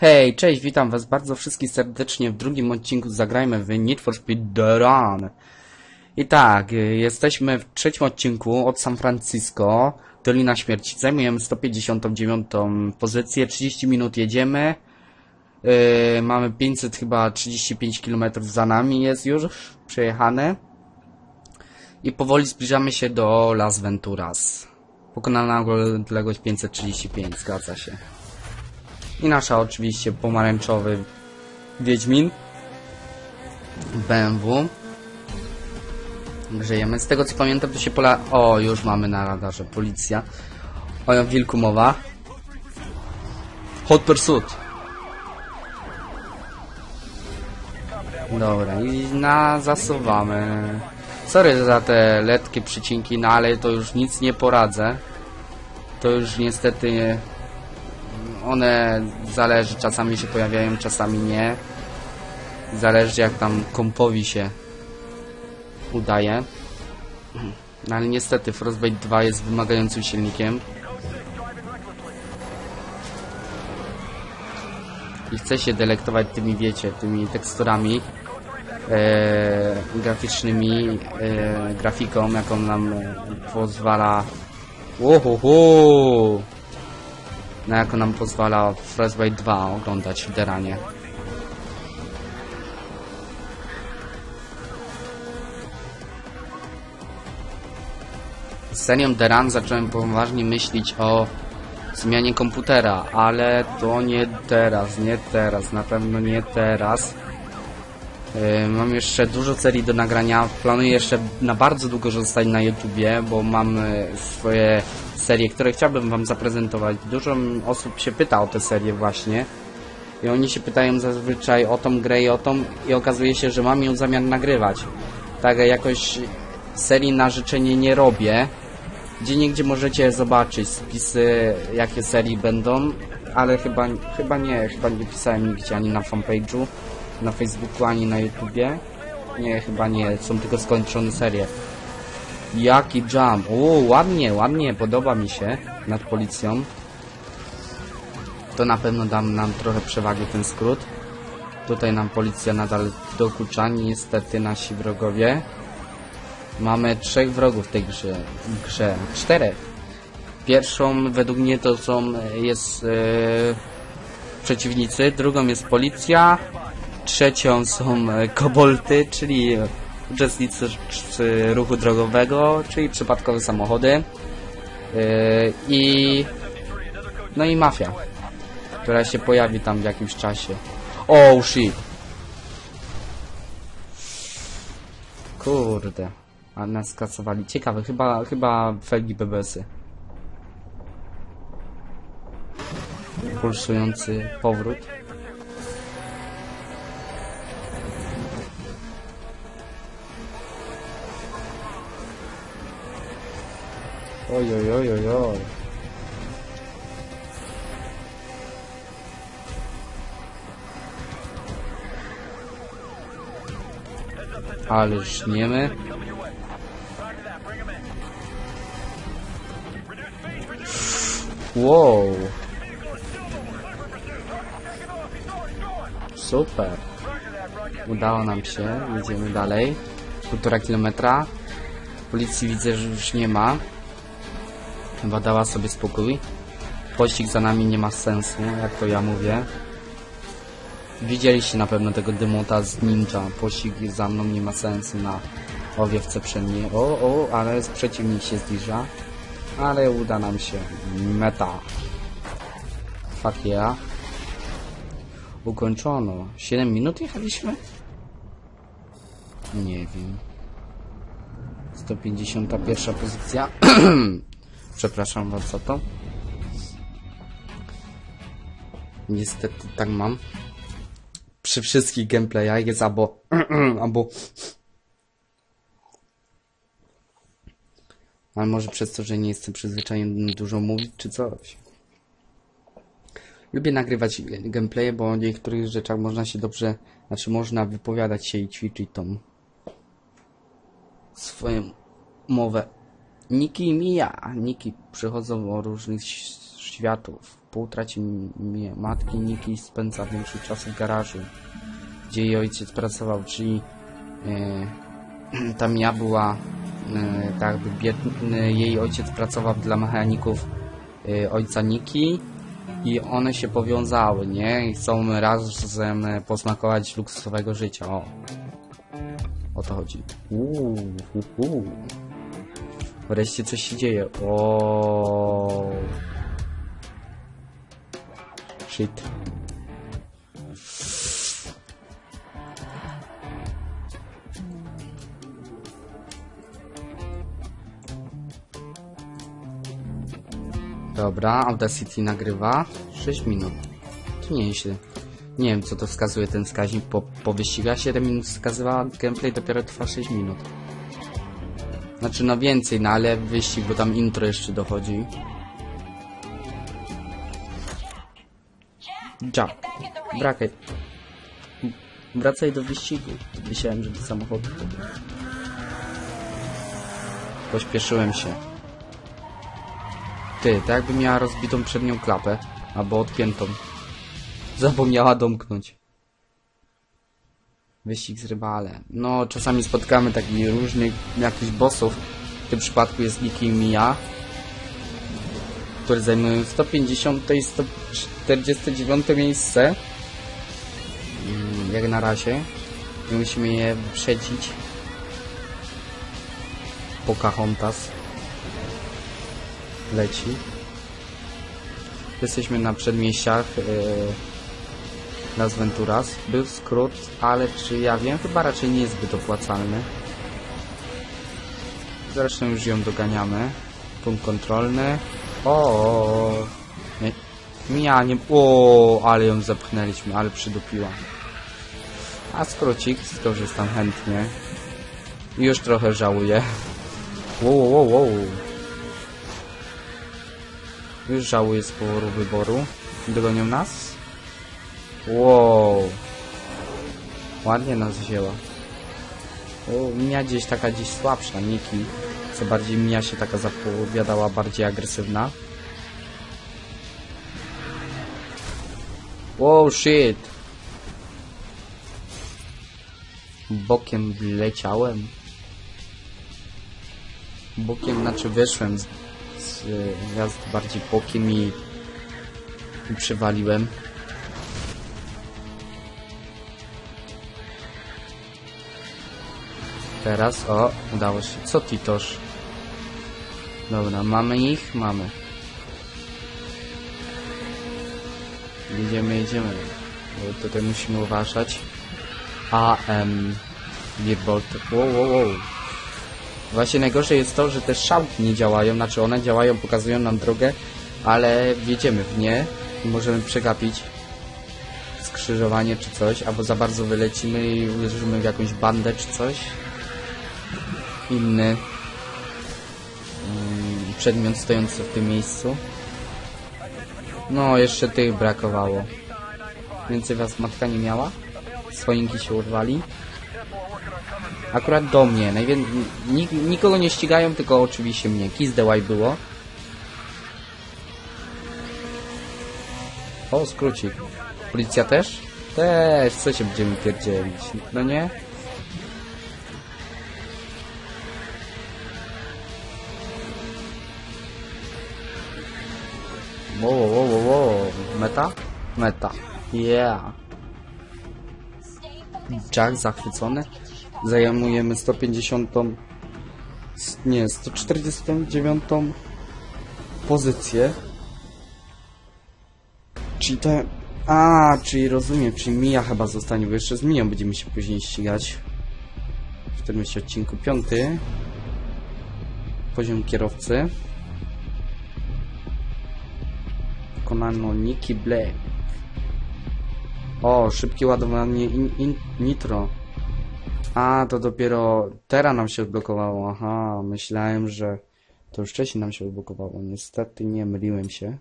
Hej, cześć, witam was bardzo wszystkich serdecznie w drugim odcinku Zagrajmy w Need for Speed The Run. I tak, jesteśmy w trzecim odcinku od San Francisco, Dolina Śmierci. Zajmujemy 159. pozycję, 30 minut jedziemy. Mamy 500 chyba 35 km za nami jest już przejechane. I powoli zbliżamy się do Las Venturas. Pokonana odległość 535, zgadza się. I nasza oczywiście pomarańczowy Wiedźmin BMW. Grzejemy. Z tego co pamiętam to się pola... O, już mamy na radarze policja. O wilku mowa. Hot pursuit. Dobra, i zasuwamy. Sorry za te letkie przycinki, no ale to już nic nie poradzę. To już niestety... One zależy, czasami się pojawiają, czasami nie. Zależy jak tam kompowi się udaje. No ale niestety Frostbite 2 jest wymagającym silnikiem. I chcę się delektować tymi, wiecie, tymi teksturami graficznymi, grafiką, jaką nam pozwala... Ohoho! Na jaką nam pozwala Frostbite 2 oglądać w deranie. Z serią deran zacząłem poważnie myśleć o zmianie komputera, ale to nie teraz, na pewno nie teraz. Mam jeszcze dużo serii do nagrania, planuję jeszcze na bardzo długo zostać na YouTubie, bo mam swoje serie, które chciałbym wam zaprezentować. Dużo osób się pyta o te serie właśnie i oni się pytają zazwyczaj o tą grę i o tą i okazuje się, że mam ją zamiar nagrywać. Tak jakoś serii na życzenie nie robię. Gdzieniegdzie możecie zobaczyć spisy, jakie serii będą, ale chyba nie pisałem nigdzie ani na fanpage'u, na Facebooku, ani na YouTubie. Nie, chyba nie, są tylko skończone serie. Jaki jump! O, ładnie, podoba mi się nad policją. To na pewno da nam trochę przewagi ten skrót. Tutaj nam policja nadal dokucza, niestety nasi wrogowie. Mamy 3 wrogów w tej grze. 4. Pierwszą według mnie to są przeciwnicy, drugą jest policja, trzecią są kobolty, czyli uczestnicy ruchu drogowego, czyli przypadkowe samochody, no i mafia, która się pojawi tam w jakimś czasie. Oh shit! Kurde, a nas skasowali. Ciekawe, chyba felgi BBS-y. Pulsujący powrót. Oj. Ale żniemy. Wow. Super. Udało nam się. Jedziemy dalej. 1,5 kilometra. Policji widzę, że już nie ma. Chyba dała sobie spokój. Pościg za nami nie ma sensu, jak to ja mówię. Widzieliście na pewno tego dymota z ninja. Pościg za mną nie ma sensu na owiewce przedniej. O, ale przeciwnik się zbliża. Ale uda nam się. Meta. Fuck yeah. Ukończono. 7 minut jechaliśmy? Nie wiem. 151 pozycja. Przepraszam was za to. Niestety tak mam. Przy wszystkich gameplayach jest albo... Ale może przez to, że nie jestem przyzwyczajony dużo mówić, czy coś. Lubię nagrywać gameplaye, bo o niektórych rzeczach można się dobrze... Znaczy można wypowiadać się i ćwiczyć tą... swoją mowę. Nikki i Mia. Nikki przychodzą o różnych światów. Po utracie matki Nikki spędza większość czasu w garażu, gdzie jej ojciec pracował, czyli ta Mia była tak jakby biedny. Jej ojciec pracował dla mechaników ojca Nikki i one się powiązały, nie? I chcą razem posmakować luksusowego życia. O, o to chodzi. Wreszcie coś się dzieje. O, shit. Dobra, Audacity nagrywa 6 minut. To nieźle. Nie wiem, co to wskazuje ten wskaźnik. Po wyścigach 7 minut wskazywała, gameplay dopiero trwa 6 minut. Znaczy, no więcej, no ale wyścig, bo tam intro jeszcze dochodzi. Jack, wracaj do wyścigu. Myślałem, że do samochodu. Pośpieszyłem się. Ty, tak jakby miała rozbitą przednią klapę, albo odpiętą. Zapomniała domknąć. Wyścig z rywalem. No, czasami spotkamy takich różnych jakichś bossów. W tym przypadku jest Nikki i Mia, które zajmują 150 i 149 miejsce. Jak na razie. I musimy je wyprzedzić. Pocahontas leci. Jesteśmy na przedmieściach Las Venturas. Był skrót, ale czy ja wiem? Chyba raczej nie jest zbyt opłacalny. Zresztą już ją doganiamy. Punkt kontrolny. O, Mija nie... O, ale ją zepchnęliśmy, ale przydupiła. A skrócik skorzystam chętnie. Już trochę żałuję. Wow. Już żałuję z powodu wyboru. Dogonią nas? Wow. Ładnie nas wzięła. O, Mia gdzieś taka słabsza, Nikki. Co bardziej Mia się taka zapowiadała, bardziej agresywna. Wow, shit. Bokiem leciałem. Bokiem, znaczy wyszłem z gwiazd bardziej bokiem i przywaliłem. Teraz, o, udało się. Co Titoż? Dobra, mamy ich? Mamy. Jedziemy. Bo tutaj musimy uważać. Wierbolt. Wow. Właśnie najgorsze jest to, że te szałki nie działają. Znaczy one działają, pokazują nam drogę, ale wjedziemy w nie i możemy przegapić skrzyżowanie czy coś, albo za bardzo wylecimy i uderzymy w jakąś bandę czy coś. Inny przedmiot stojący w tym miejscu. No, jeszcze tych brakowało. Więcej was matka nie miała. Słoinki się urwali. Akurat do mnie. Nikogo nie ścigają, tylko oczywiście mnie. Kiss the Y było. O, skrócik. Policja też? Też. Co się będziemy pierdzielić? No nie? Wow. Meta? Meta. Yeah. Jack zachwycony. Zajmujemy 150... Nie, 149 pozycję. Czyli to... czyli rozumiem, czyli Mia chyba zostanie, bo jeszcze z Mią będziemy się później ścigać. W tym jeszcze odcinku 5. Poziom kierowcy. Konano Nikki Black. O, szybkie ładowanie nitro. A, to dopiero teraz nam się odblokowało. Aha, myślałem, że to już wcześniej nam się odblokowało. Niestety nie, myliłem się.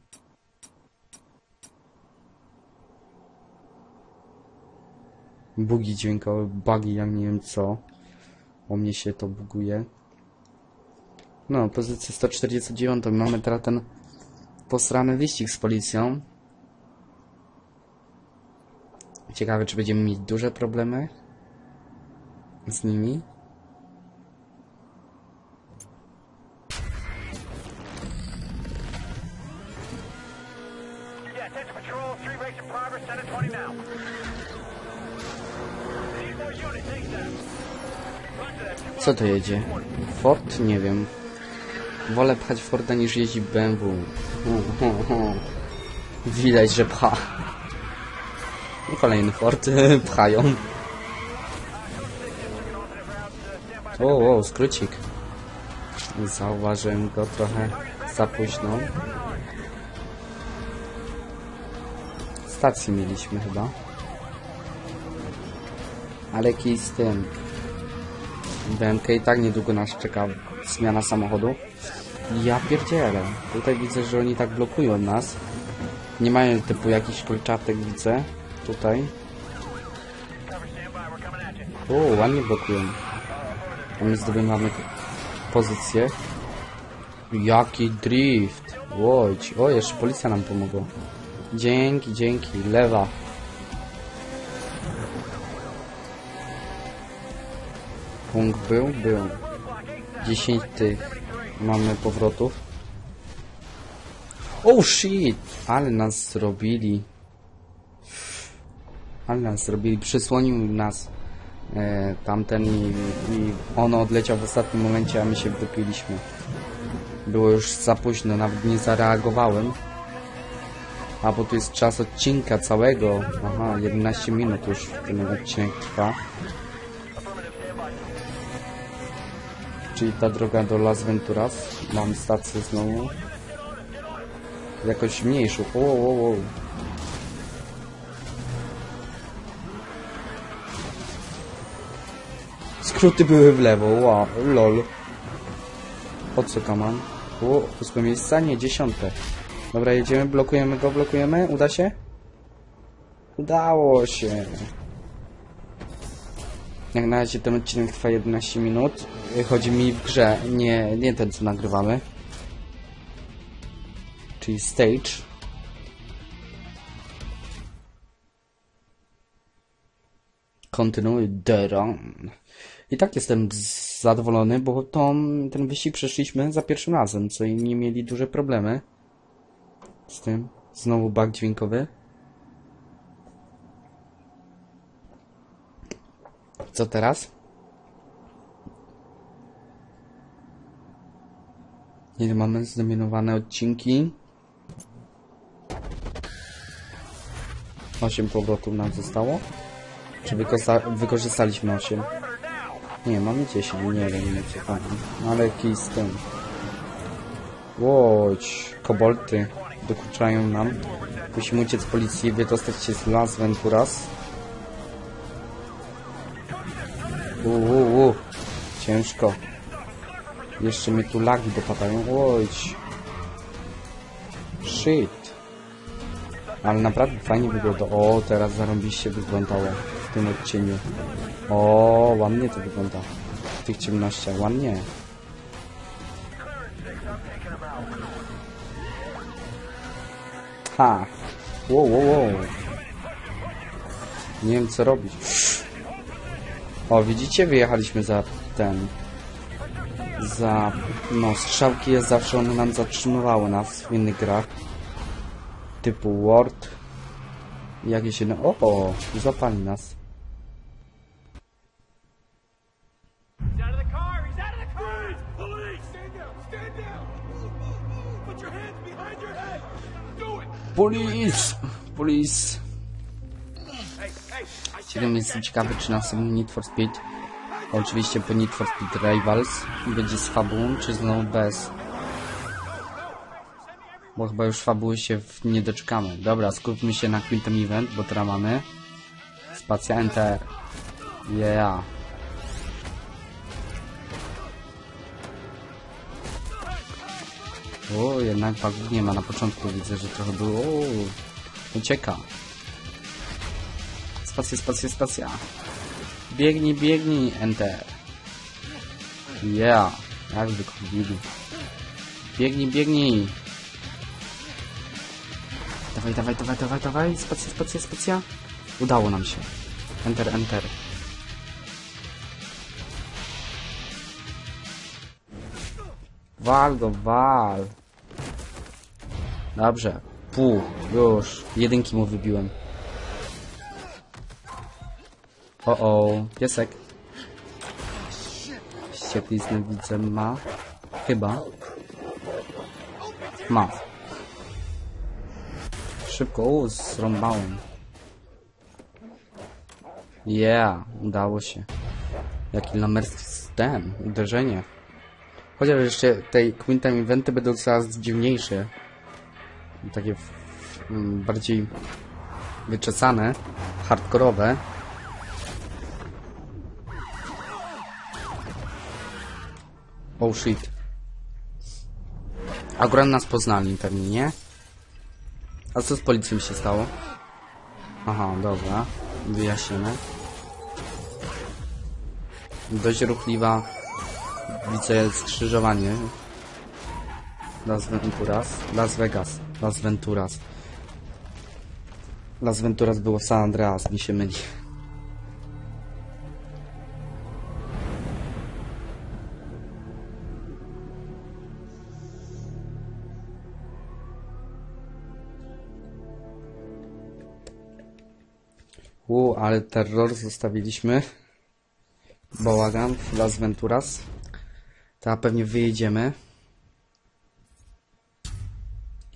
Bugi dźwiękowe, bugi, ja nie wiem co. O mnie się to buguje. No, pozycję 149. Mamy teraz ten posrany wyścig z policją. Ciekawe, czy będziemy mieć duże problemy z nimi. Co to jedzie? Ford? Nie wiem. Wolę pchać Forda niż jeździ BMW. Widać, że pcha. Kolejny Ford pchają. O, skrócik. Zauważyłem go trochę za późno. Stację mieliśmy chyba. Ale kij z tym. BMK i tak niedługo nas czeka zmiana samochodu. Ja pierdzielę. Tutaj widzę, że oni tak blokują nas. Nie mają typu jakichś kolczatek, widzę. Tutaj. O, ładnie blokują. A my zdobywamy pozycję. Jaki drift. Łodź. O, jeszcze policja nam pomogła. Dzięki, dzięki. Lewa. Punkt był? Był. 10 tych mamy powrotów. Oh shit! Ale nas zrobili. Ale nas zrobili. Przysłonił nas tamten i ono odleciał w ostatnim momencie, a my się wypiliśmy. Było już za późno, nawet nie zareagowałem. A bo tu jest czas odcinka całego. Aha, 11 minut już ten odcinek trwa. Czyli ta droga do Las Venturas. Mam stację znowu. Jakoś mniejszą. Wow. Skróty były w lewo. Wow, lol. Po co tam mam? O, 8 miejsca? Nie, 10. Dobra, jedziemy, blokujemy go, blokujemy. Uda się? Udało się. Jak na razie ten odcinek trwa 11 minut. Chodzi mi w grze, nie ten co nagrywamy. Czyli stage. Kontynuuj The Run. I tak jestem zadowolony, bo ten wyścig przeszliśmy za pierwszym razem, co inni mieli duże problemy z tym. Znowu bug dźwiękowy. Co teraz? Ile mamy zdominowane odcinki? 8 powrotów nam zostało? Czy wykorzystaliśmy 8? Nie, mamy 10, nie wiem, nie wiem. Ale kij z tym. Łódź, kobolty dokuczają nam. Musimy uciec z policji, wydostać się z Las Venturas. Ciężko. Jeszcze mi tu lagi dopadają. Oj. Shit. Ale naprawdę fajnie wygląda. O, teraz zarąbiście wyglądało w tym odcieniu. O, ładnie to wygląda. W tych ciemnościach. Ładnie. Ha. Wow. Nie wiem co robić. O, widzicie? Wyjechaliśmy za ten... Za... No, strzałki jest zawsze, one nam zatrzymywały nas w innych grach. Typu Word. Jakieś inne... O, zapali nas. Police! Police! Ciekawe, jestem ciekawy, czy następny Need for Speed, oczywiście po Need for Speed Rivals, będzie z fabułą, czy znowu bez. Bo chyba już fabuły się nie doczekamy. Dobra, skupmy się na Quinten Event, bo teraz mamy spacja Enter. Yeah. O, jednak bugów nie ma, na początku widzę, że trochę było. O, ucieka. Spacja. Biegnij, enter. Yeah, jak wykupili. Biegnij. Dawaj, dawaj, dawaj, dawaj, dawaj. Spacja, spacja, spacja. Udało nam się. Enter, enter. Wal go, wal. Dobrze. Puh, już. Jedynki mu wybiłem. O-o, piesek. Ściepliznę widzę ma. Chyba. Ma. Szybko, zrąbałem. Yeah, udało się. Jaki lamerstem, uderzenie. Chociaż jeszcze tej Quinten Eventy będą coraz dziwniejsze. Takie bardziej wyczesane, hardkorowe. Oh shit. Akurat nas poznali pewnie, nie? A co z policją się stało? Aha, dobra. Wyjaśnimy. Dość ruchliwa. Widzę skrzyżowanie. Las Venturas. Las Vegas. Las Venturas. Las Venturas było w San Andreas, mi się myli. Ale terror zostawiliśmy. Bałagan w Las Venturas. Ta pewnie wyjedziemy.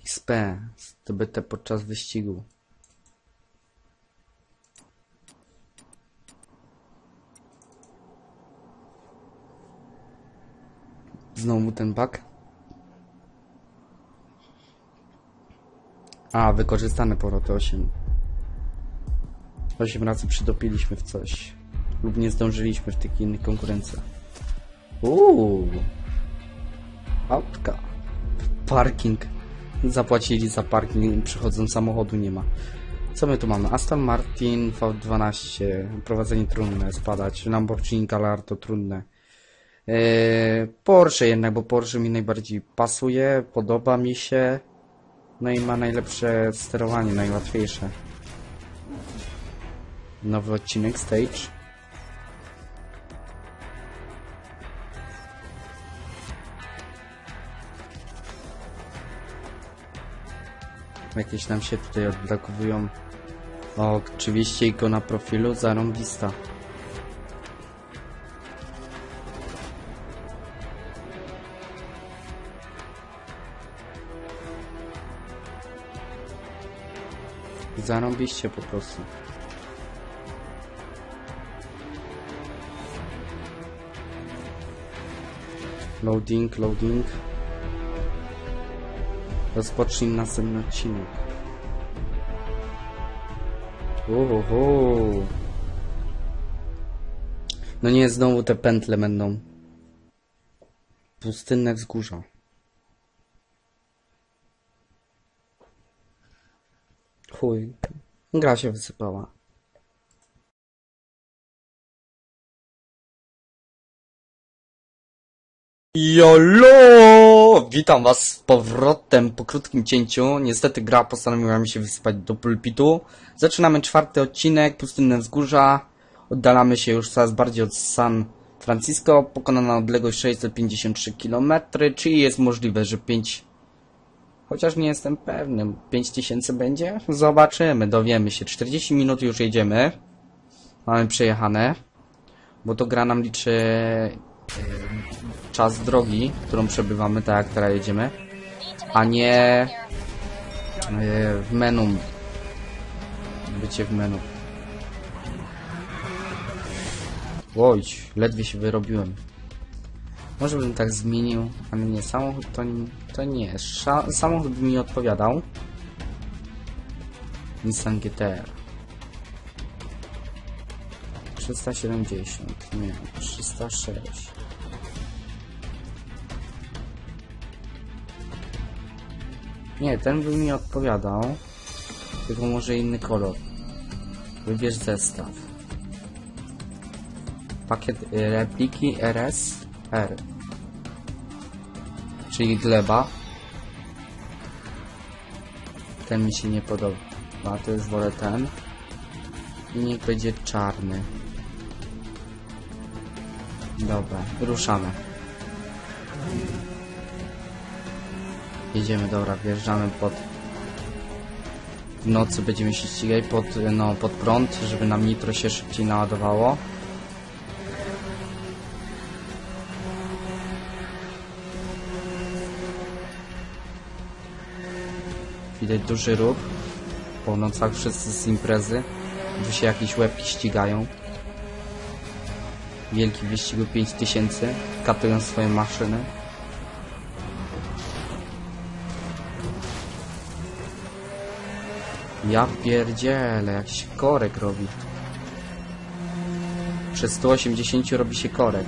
XP. Zdobyte podczas wyścigu. Znowu ten bug. A, wykorzystane powroty 8. 8 razy przydopiliśmy w coś lub nie zdążyliśmy w tych innych konkurencjach. Uuu, autka, parking, zapłacili za parking, przychodzą, samochodu nie ma. Co my tu mamy? Aston Martin V12, prowadzenie trudne, spadać. Lamborghini Gallardo trudne. Porsche jednak, bo Porsche mi najbardziej pasuje, podoba mi się, no i ma najlepsze sterowanie, najłatwiejsze. Nowy odcinek, stage. Jakieś nam się tutaj odblokowują. O, oczywiście ikona profilu zarąbista. Zarąbiście po prostu. Loading, loading. Rozpocznij następny odcinek. Uhuhu. No nie, znowu te pętle będą. Pustynne wzgórza. Chuj. Gra się wysypała. Jolo! Witam was z powrotem po krótkim cięciu. Niestety gra postanowiła mi się wysypać do pulpitu. Zaczynamy 4. odcinek, Pustynne Wzgórza. Oddalamy się już coraz bardziej od San Francisco. Pokonana odległość 653 km, czyli jest możliwe, że 5... Chociaż nie jestem pewny, 5000 będzie? Zobaczymy, dowiemy się. 40 minut już jedziemy. Mamy przejechane. Bo to gra nam liczy... czas drogi, którą przebywamy, tak jak teraz jedziemy, a nie w menu. Bycie w menu. Oj, ledwie się wyrobiłem. Może bym tak zmienił, ale nie, samochód to nie. Samochód mi odpowiadał. Nissan GT-R. 370, nie, 306. Nie, ten by mi odpowiadał, tylko może inny kolor. Wybierz zestaw. Pakiet repliki RSR. Czyli gleba. ten mi się nie podoba, to już wolę ten. I niech będzie czarny. Dobra, ruszamy. Jedziemy, dobra, wjeżdżamy pod... W nocy będziemy się ścigać pod prąd, żeby nam nitro się szybciej naładowało. Widać duży ruch. Po nocach wszyscy z imprezy. Tu się jakieś łebki ścigają. Wielki wyścigu 5000. Katują swoje maszyny. Ja pierdzielę, jak się korek robi. Przy 180 robi się korek.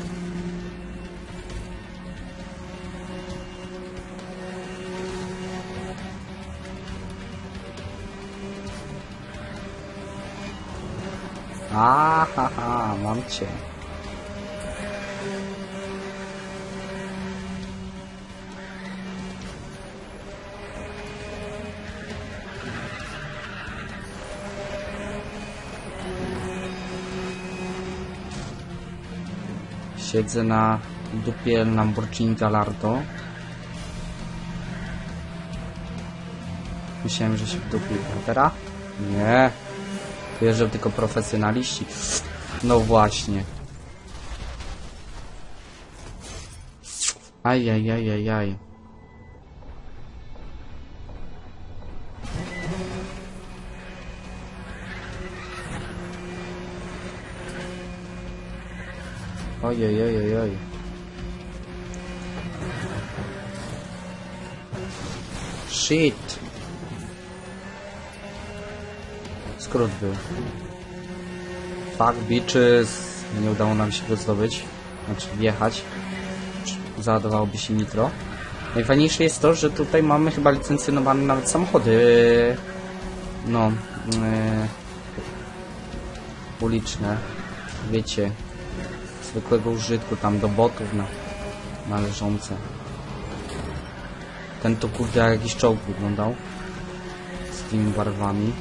Ahaha, mam cię. Siedzę na dupie Lamborghini Gallardo. Myślałem, że się w dupie patera. Nie. Wierzę tylko profesjonaliści. No właśnie. Ajajajajaj. Ojejojejoj. Shit. Skrót był. Fuck bitches. Nie udało nam się go zdobyć. Znaczy wjechać. Załadowałoby się nitro. Najfajniejsze jest to, że tutaj mamy chyba licencjonowane nawet samochody. No. Uliczne. Wiecie. Zwykłego użytku, tam do botów należące. Ten to kurde jak jakiś czołg wyglądał. Z tymi barwami.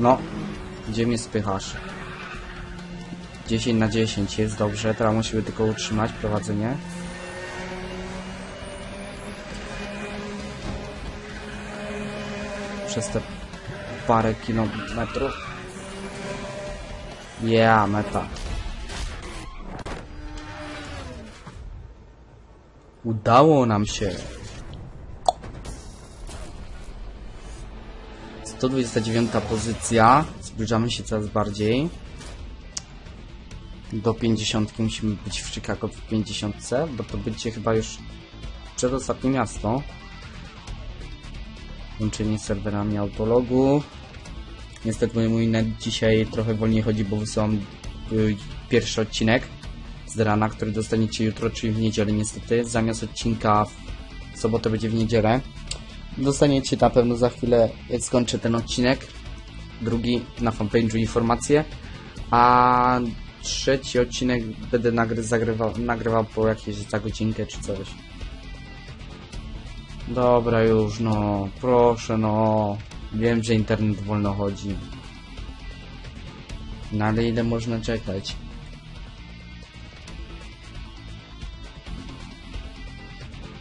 No, gdzie mnie spychasz? 10 na 10 jest dobrze, teraz musimy tylko utrzymać prowadzenie. Przez te parę kilometrów. Yeah, meta. Udało nam się. 129 pozycja. Zbliżamy się coraz bardziej. Do 50 musimy być w Chicago w 50, bo to będzie chyba już przedostatnie miasto. Łączenie z serwerami autologu. Niestety mój net dzisiaj trochę wolniej chodzi, bo wysyłam pierwszy odcinek z rana, który dostaniecie jutro, czyli w niedzielę. Niestety zamiast odcinka w sobotę będzie w niedzielę. Dostaniecie na pewno za chwilę, jak skończę ten odcinek. Drugi na fanpage'u informacje. A trzeci odcinek będę nagrywał po jakieś za godzinkę czy coś. Dobra już, no. Proszę, no. Wiem, że internet wolno chodzi. No ale ile można czekać?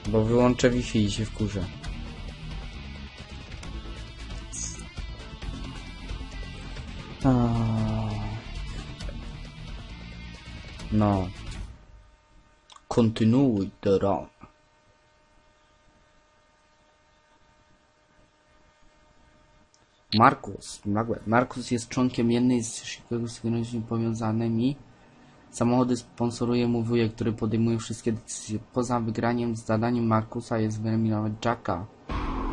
Bo wyłączę Wi-Fi i się wkurzę. No. Kontynuuj The Run. Markus jest członkiem jednej z Chicago z groźnie powiązanymi. Samochody sponsoruje mu wujek, który podejmuje wszystkie decyzje. Poza wygraniem zadaniem Markusa jest wyeliminować Jacka.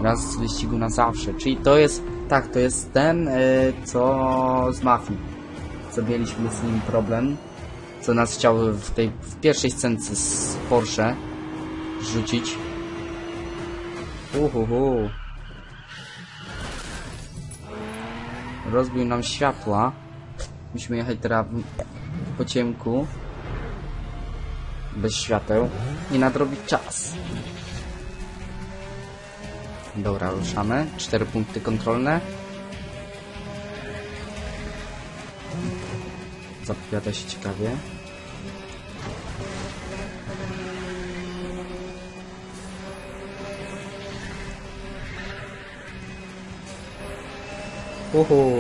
Raz z wyścigu na zawsze. Czyli to jest... Tak, to jest ten, co z mafii. Co mieliśmy z nim problem. Co nas chciały w pierwszej scence z Porsche rzucić. Uhuhu. Rozbił nam światła. Musimy jechać teraz po ciemku. Bez świateł. I nadrobić czas. Dobra, ruszamy. 4 punkty kontrolne. Zapowiada się ciekawie. Uhu.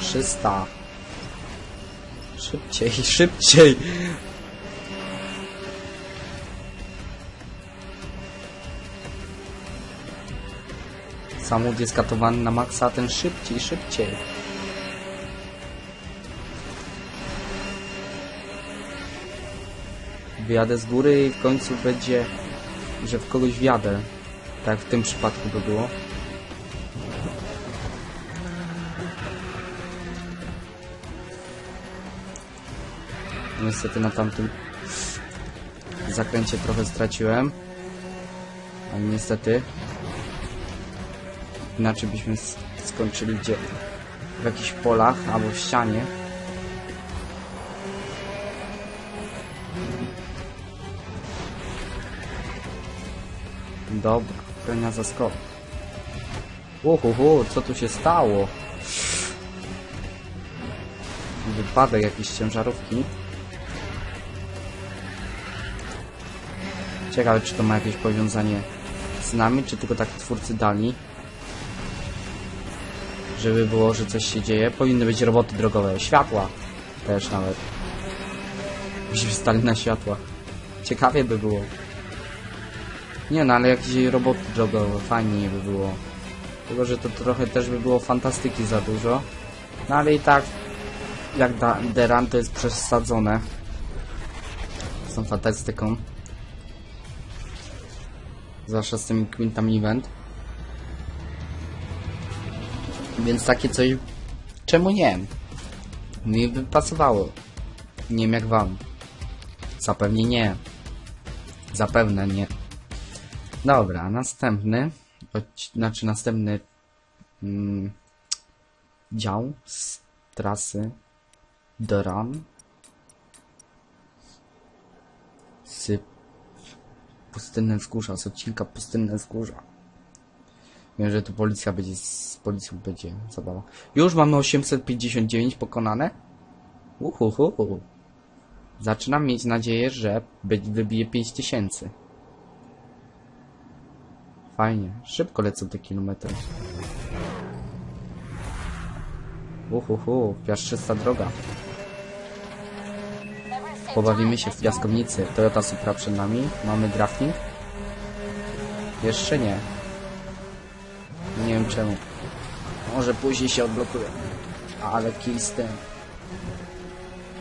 300. Szybciej, szybciej. Samochód jest katowany na maksa, ten szybciej, szybciej. Wyjadę z góry i w końcu będzie, że w kogoś wjadę. Tak w tym przypadku to było. Niestety na tamtym zakręcie trochę straciłem. Ale niestety. Inaczej byśmy skończyli gdzie? W jakichś polach albo w ścianie. Dobra, pełnia zaskok. Uhuhu, co tu się stało? Wypadek jakiejś ciężarówki. Ciekawe, czy to ma jakieś powiązanie z nami, czy tylko tak twórcy dali. Żeby było, że coś się dzieje. Powinny być roboty drogowe. Światła. Też nawet. Byśmy stali na światłach. Ciekawie by było. Nie no, ale jakieś roboty drogowe. Fajnie by było. Tylko, że to trochę też by było fantastyki za dużo. No ale i tak, jak The Run, to jest przesadzone. Są fantastyką. Zwłaszcza z tymi Quinten Event. Więc takie coś... Czemu nie? Mi by pasowało. Nie wiem jak wam. Zapewnie nie. Zapewne nie. Dobra, następny... Znaczy następny... dział z trasy The Run. Z Pustynne Wzgórza, z odcinka Pustynne Wzgórza. Wiem, że tu policja będzie, z policją będzie zabawa. Już mamy 859 pokonane. Uhuhu. Zaczynam mieć nadzieję, że wybije 5000. Fajnie. Szybko lecą te kilometry. Uhuhu. Piaszczysta droga. Pobawimy się w piaskownicy. Toyota Supra przed nami. Mamy drafting? Jeszcze nie. Nie wiem czemu. Może później się odblokuje. Ale kij z tym.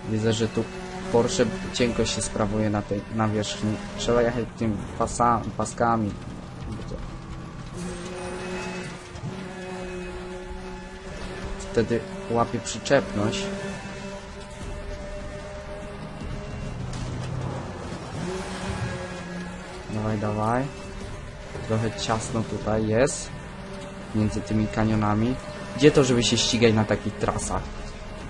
Widzę, że tu Porsche cienko się sprawuje na tej nawierzchni. Trzeba jechać tym paskami. Wtedy łapie przyczepność. Dawaj. Trochę ciasno tutaj jest. Między tymi kanionami. Gdzie to, żeby się ścigać na takich trasach?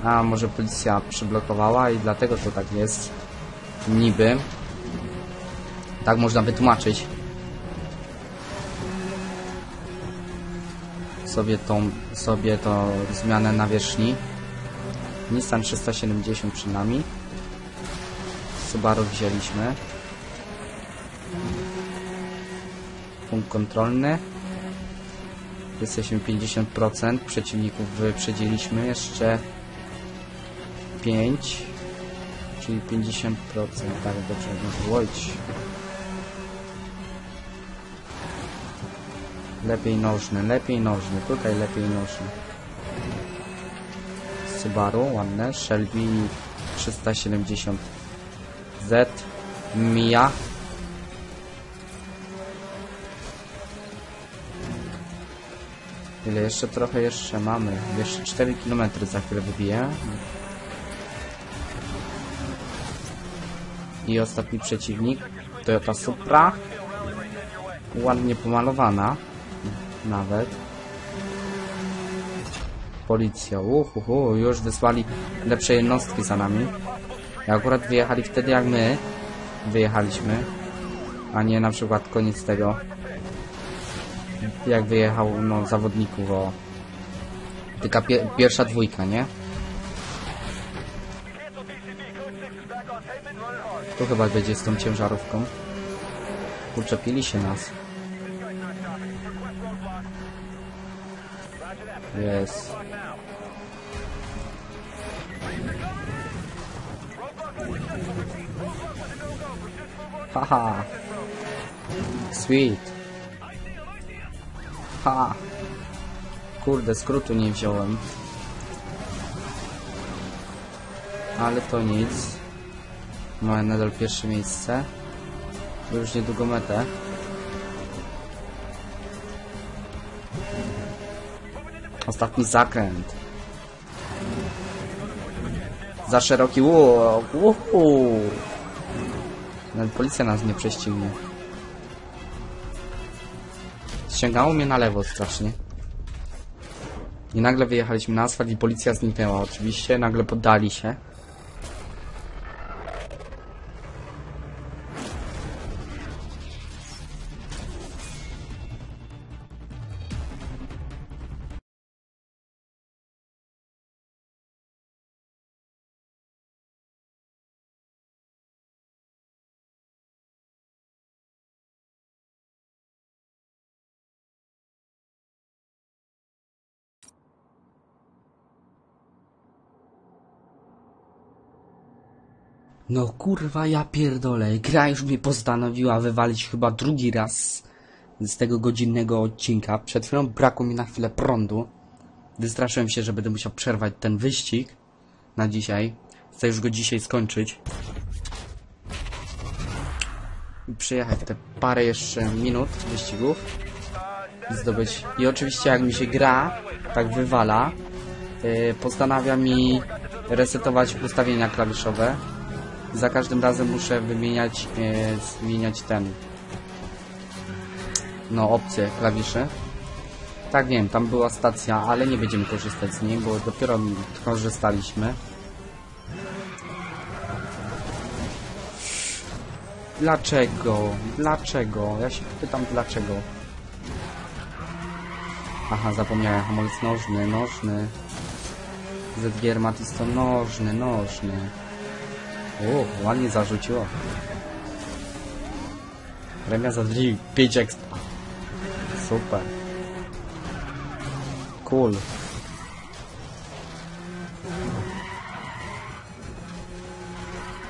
A może policja przyblokowała i dlatego to tak jest. Niby. Tak można wytłumaczyć. Sobie to zmianę nawierzchni. Nissan 370 przed nami. Subaru wzięliśmy. Punkt kontrolny. Jesteśmy 50%, przeciwników wyprzedziliśmy jeszcze 5, czyli 50%, tak dobrze złoć. Lepiej nożny, tutaj lepiej nożny. Subaru, ładne, Shelby 370Z, Mia. Ile jeszcze trochę jeszcze mamy? Jeszcze 4 km za chwilę wybiję. I ostatni przeciwnik Toyota Supra. ładnie pomalowana nawet. Policja, już wysłali lepsze jednostki za nami. Akurat wyjechali wtedy, jak my wyjechaliśmy, a nie na przykład koniec tego, jak wyjechał zawodników, o tylko pierwsza dwójka, nie? To chyba będzie z tą ciężarówką. Uczepili się nas. Jest. Haha. Sweet. Ha. Kurde, skrótu nie wziąłem. Ale to nic. Mamy nadal pierwsze miejsce. Już niedługo metę. Ostatni zakręt. Za szeroki łuk. Nawet policja nas nie prześcignie. Ściągało mnie na lewo strasznie. I nagle wyjechaliśmy na asfalt i policja zniknęła oczywiście. Nagle poddali się. No kurwa, ja pierdolę, gra już mnie postanowiła wywalić chyba drugi raz z tego godzinnego odcinka. Przed chwilą brakło mi na chwilę prądu. Wystraszyłem się, że będę musiał przerwać ten wyścig na dzisiaj. Chcę już go dzisiaj skończyć. I przyjechać te parę jeszcze minut wyścigów. Zdobyć. I oczywiście jak mi się gra tak wywala, postanawia mi resetować ustawienia klawiszowe. Za każdym razem muszę wymieniać opcję klawiszy. Tak, wiem, tam była stacja, ale nie będziemy korzystać z niej, bo dopiero korzystaliśmy. Dlaczego? Dlaczego? Ja się pytam dlaczego. Aha, zapomniałem, hamulec nożny, nożny. Z2 Matisto, nożny, nożny. O, ładnie zarzuciło. Premia za 5 ekstra. Super. Cool.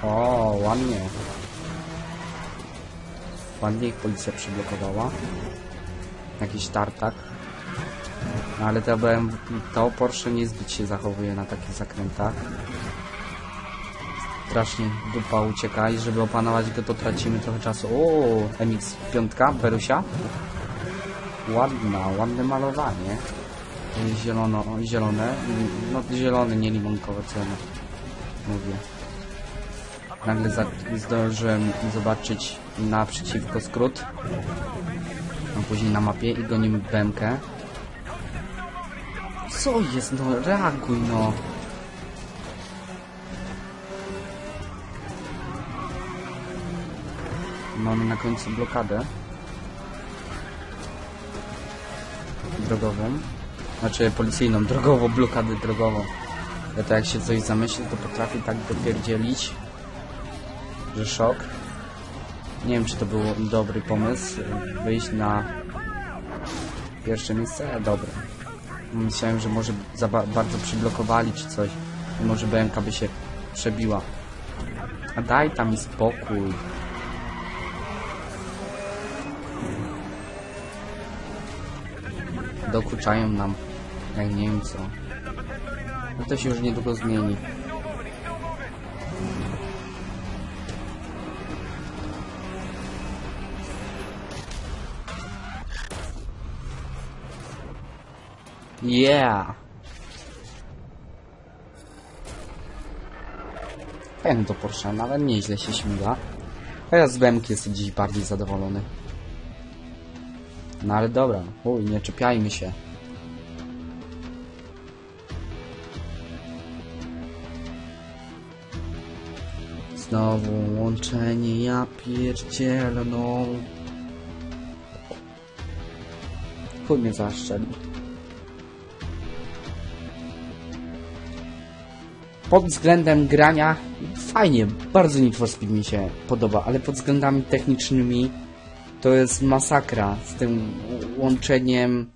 O, ładnie. Ładnie ich policja przyblokowała. Jakiś tartak. No, ale to Porsche niezbyt się zachowuje na takich zakrętach. Strasznie dupa ucieka i żeby opanować go, to tracimy trochę czasu. Ooo, MX-5, Perusia. Ładna, ładne malowanie. Zielono, zielone. No zielone, nie limonkowe, co ja mówię. Nagle zdążyłem zobaczyć naprzeciwko skrót. A później na mapie i gonimy BMW. Co jest? No reaguj, no. Mamy na końcu blokadę drogową, znaczy policyjną, drogową, blokadę drogową. Ja to jak się coś zamyśli, to potrafi tak dopierdzielić, że szok. Nie wiem, czy to był dobry pomysł, wyjść na pierwsze miejsce, ale dobre. Myślałem, że może za bardzo przyblokowali czy coś, i może BMK by się przebiła. A daj tam mi spokój. Dokuczają nam, jak nie wiem co. No to się już niedługo zmieni. Yeah! Ten do Porsche nawet nieźle się śmiga. Teraz z BMK jest dziś bardziej zadowolony. No ale dobra, uj, nie czepiajmy się. Znowu łączenie, ja pierdzielną. Chuj mnie zaszczelił. Pod względem grania fajnie, bardzo Need for Speed mi się podoba, ale pod względami technicznymi to jest masakra z tym łączeniem.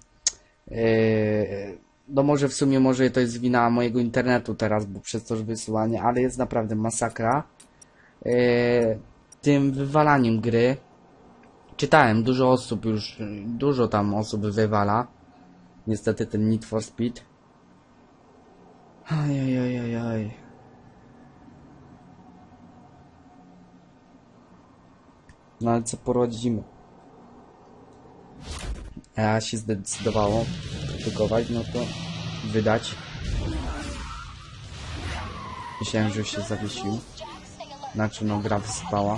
No może w sumie to jest wina mojego internetu teraz, bo przez to wysyłanie, ale jest naprawdę masakra. Tym wywalaniem gry. Czytałem, dużo tam osób wywala. Niestety ten Need for Speed. Ojojojojoj. No ale co poradzimy? A się zdecydowało produkować, no to wydać. Myślałem, że już się zawiesił. Znaczy no gra wyspała.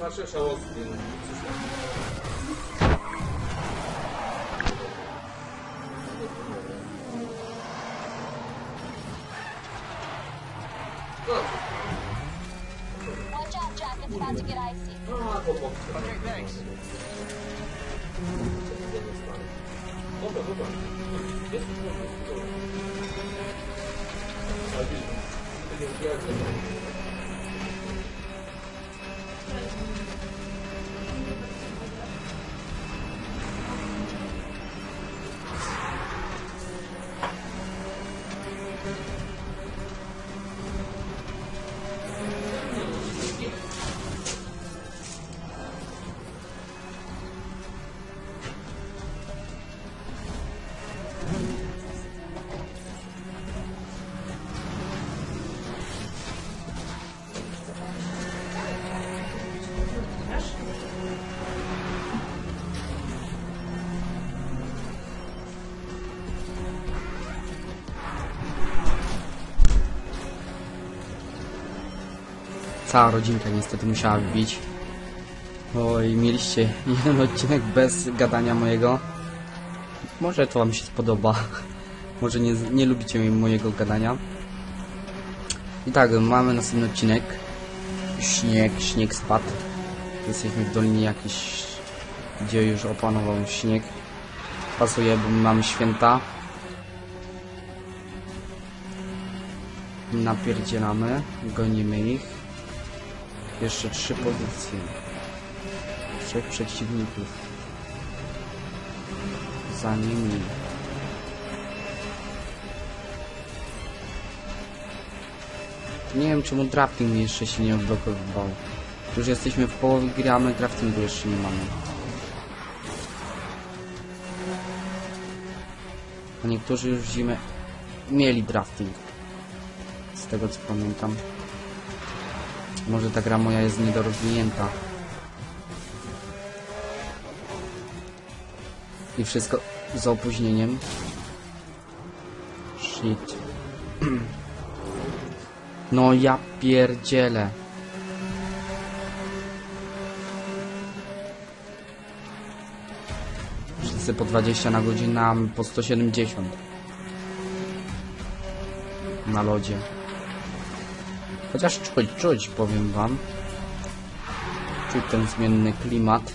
nasze szałostki. Watch out, Jack. It's about to get icy. Okay, thanks. Dobra, dobra. Cała rodzinka niestety musiała wbić. Oj, mieliście jeden odcinek bez gadania mojego. Może to wam się spodoba. Może nie lubicie mojego gadania. I tak, mamy następny odcinek. Śnieg spadł. Jesteśmy w dolinie jakiejś, gdzie już opanował śnieg. Pasuje, bo mamy święta. Napierdzielamy, gonimy ich. Jeszcze 3 pozycje. 3 przeciwników. Za nimi. Nie wiem, czemu drafting jeszcze się nie odblokowywał. Już jesteśmy w połowie gry, a my draftingu jeszcze nie mamy. A niektórzy już w zimę mieli drafting. Z tego co pamiętam. Może ta gra moja jest niedorozwinięta. I wszystko z opóźnieniem. Shit. No ja pierdzielę. Wszyscy po 20 na godzinę, a po 170. Na lodzie. Chociaż czuć, powiem wam. Czuć ten zmienny klimat.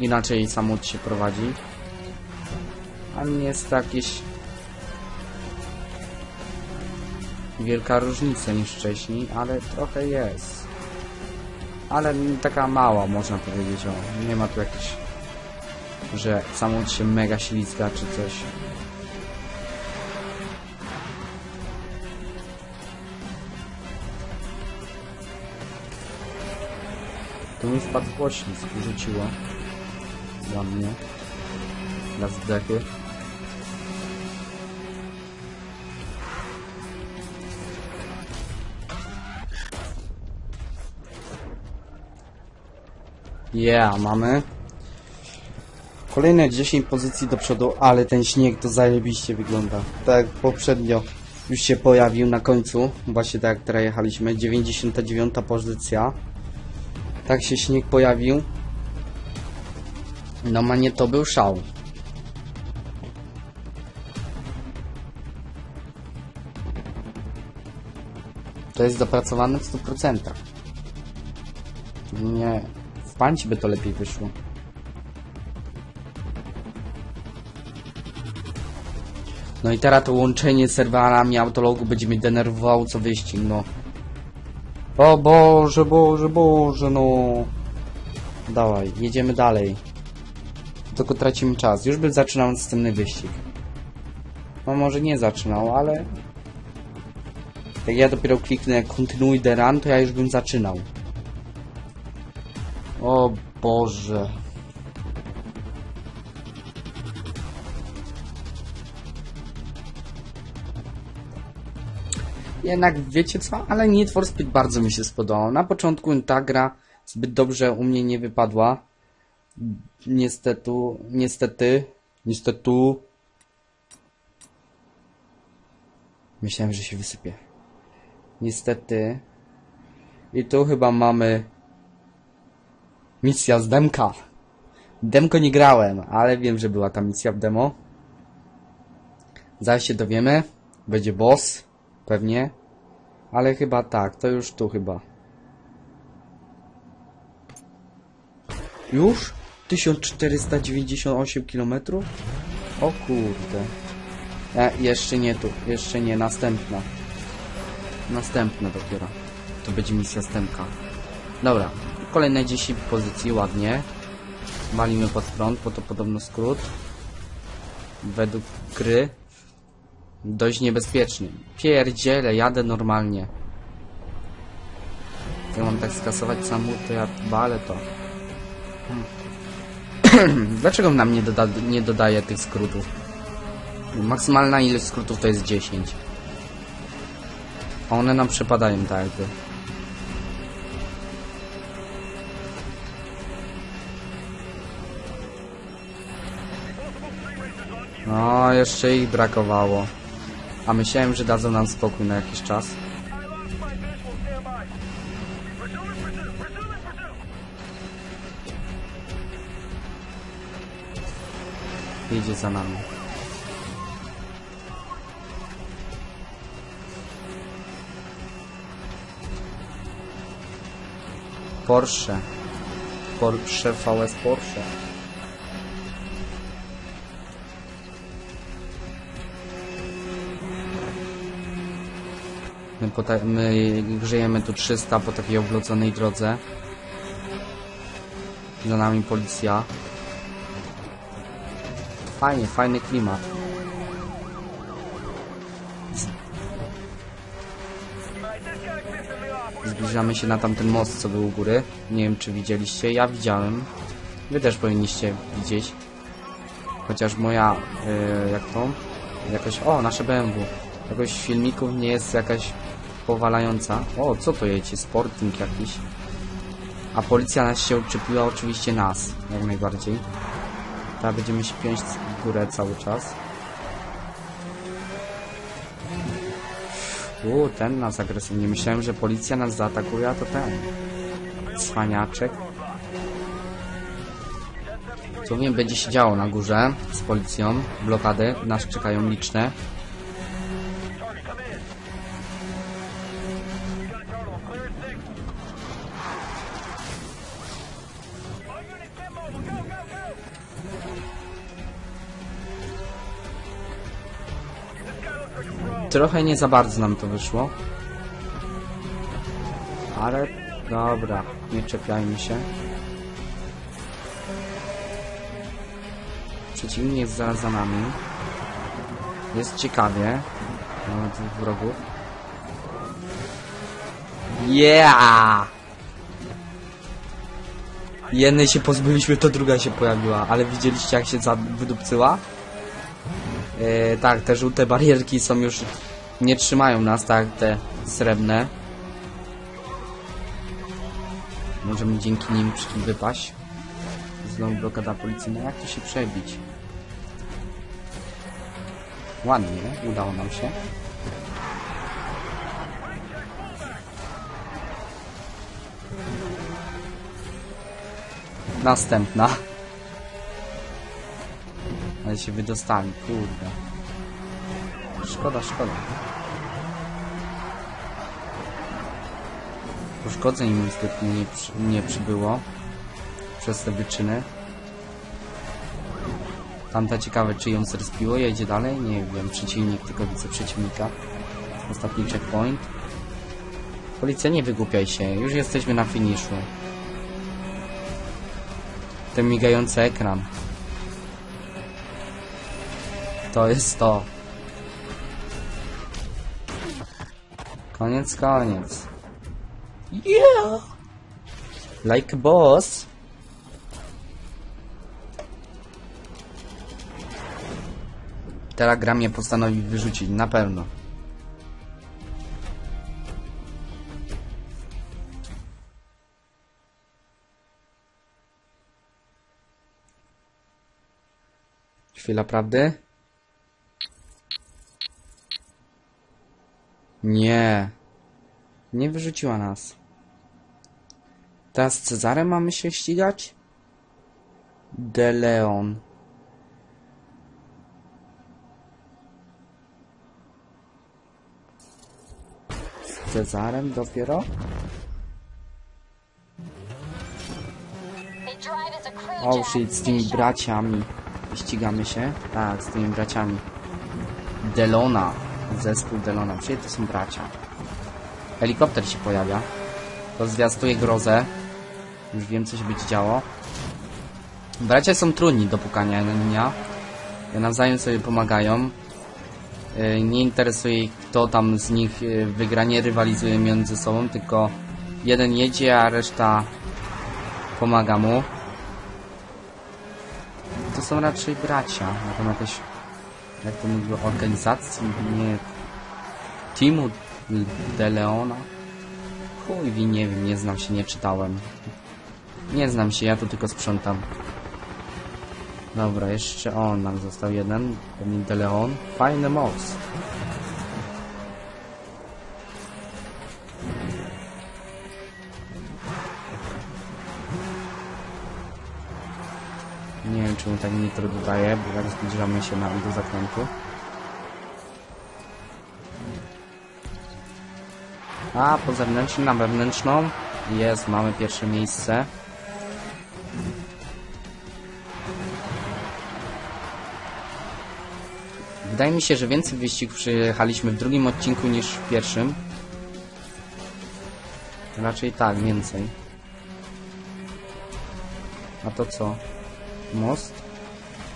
Inaczej samochód się prowadzi. A nie jest to jakieś... wielka różnica niż wcześniej, ale trochę jest. Ale taka mała, można powiedzieć. O, nie ma tu jakiejś... że samochód się mega ślizga czy coś. Tu mi wpadł poślizg, rzuciło za mnie, na zdechy. Yeah, mamy kolejne 10 pozycji do przodu, ale ten śnieg to zajebiście wygląda. Tak poprzednio już się pojawił na końcu, właśnie tak jak teraz jechaliśmy, 99. pozycja. Tak się śnieg pojawił. No ma nie, to był szał. To jest dopracowane w 100%. Nie, w panci by to lepiej wyszło. No i teraz to łączenie z serwerami autologu będzie mnie denerwowało co wyścig, no. O Boże, Boże, Boże, no. Dawaj, jedziemy dalej. Tylko tracimy czas. Już bym zaczynał następny wyścig. No może nie zaczynał, ale... jak ja dopiero kliknę Continue the Run, to ja już bym zaczynał. O Boże. Jednak wiecie co, ale Need for Speed bardzo mi się spodobało. Na początku ta gra zbyt dobrze u mnie nie wypadła. Niestety. Myślałem, że się wysypie. Niestety. I tu chyba mamy Misja z demka. Demko nie grałem, ale wiem, że była ta misja w demo. Zaraz się dowiemy. Będzie boss. Pewnie. Ale chyba tak, to już tu chyba. Już? 1498 km? O kurde. Jeszcze nie tu, jeszcze nie, następna. Następna dopiero. To będzie misja stemka. Dobra, kolejne 10 pozycji, ładnie. Walimy pod prąd, bo to podobno skrót. Według gry. Dość niebezpieczny. Pierdziele, jadę normalnie. Ja mam tak skasować samochód, to ja walę to. Dlaczego nam nie dodaje tych skrótów? Maksymalna ilość skrótów to jest 10. A one nam przepadają tak jakby. No, jeszcze ich brakowało. A myślałem, że dadzą nam spokój na jakiś czas. Jedzie za nami. Porsche. Porsche VS Porsche. My grzejemy tu 300 po takiej oblodzonej drodze. Za nami policja. Fajnie, fajny klimat. Zbliżamy się na tamten most, co był u góry. Nie wiem, czy widzieliście. Ja widziałem. Wy też powinniście widzieć. Chociaż moja... jak to? Jakoś... O, nasze BMW. Jakoś filmików nie jest jakaś powalająca. O, co to jedzie? Sporting jakiś. A policja nas się uczepiła, oczywiście nas. Jak najbardziej. Teraz będziemy śpiąć w górę cały czas. Ten nas agresywnie. Myślałem, że policja nas zaatakuje, a to ten. Cwaniaczek. Co wiem, będzie się działo na górze z policją. Blokady nas czekają liczne. Trochę nie za bardzo nam to wyszło. Ale dobra, nie czepiajmy się. Przeciwnik jest zaraz za nami. Jest ciekawie. Mamy tych wrogów. Yeah! Jednej się pozbyliśmy, to druga się pojawiła. Ale widzieliście, jak się wydupcyła? Tak, te żółte barierki są już... Nie trzymają nas, tak, te srebrne. Możemy dzięki nim wypaść. Znowu blokada policyjna. Jak tu się przebić? Ładnie, udało nam się. Następna. Ale się wydostali, kurde. Szkoda, szkoda. Uszkodzeń im zbytnio nie przybyło przez te wyczyny. Tamta ciekawe, czy ją zrespiło, jedzie dalej? Nie wiem, przeciwnik, tylko widzę przeciwnika. Ostatni checkpoint. Policja, nie wygłupiaj się, już jesteśmy na finiszu. Ten migający ekran. To jest to. Koniec, koniec. Yeah! Like boss. Teraz gra mnie postanowi wyrzucić, na pewno. Chwila prawdy. Nie. Nie wyrzuciła nas. Teraz z Cezarem mamy się ścigać? De Leon. Z Cezarem dopiero? Oh shit, z tymi braciami ścigamy się? Tak, z tymi braciami De Leona, zespół De Leona, czyli to są bracia. Helikopter się pojawia. To zwiastuje grozę. Już wiem, co się będzie działo. Bracia są trudni do pukania na nawzajem sobie pomagają. Nie interesuje ich, kto tam z nich wygra, nie rywalizuje między sobą, tylko jeden jedzie, a reszta pomaga mu. To są raczej bracia, na temat też, jak to mówię, organizacji, nie teamu De Leona. Chuj, nie wiem, nie znam się, nie czytałem. Nie znam się, ja tu tylko sprzątam. Dobra, jeszcze on nam został jeden, pewnie De Leon. Fajny most. Nie wiem, czemu tak nitro dodaje, bo jak zbliżamy się do zakrętu. A po zewnętrznym na wewnętrzną jest, mamy pierwsze miejsce. Wydaje mi się, że więcej wyścigów przyjechaliśmy w drugim odcinku niż w pierwszym. Raczej tak, więcej. A to co? Most?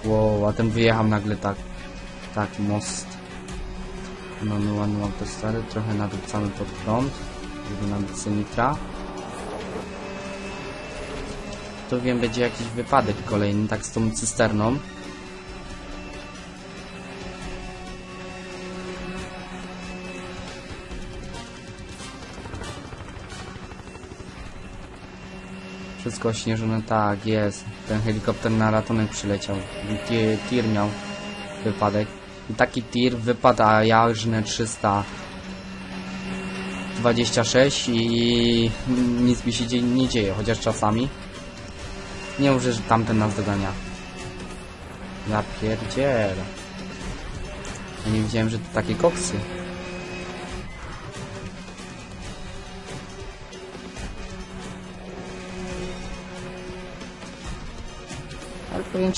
Wow, a ten wyjechał nagle tak. Tak, most. Manualną autostradę, trochę nadrzucamy pod prąd, żeby nam być nitra. Tu wiem, będzie jakiś wypadek kolejny, tak z tą cysterną. Wszystko ośnieżone, tak jest. Ten helikopter na ratunek przyleciał. Tir miał wypadek. I taki tir wypada, ja już na 326 i nic mi się nie dzieje, chociaż czasami. Nie mówię, że tamten nas dogania. Ja pierdziel. Ja nie widziałem, że to takie koksy.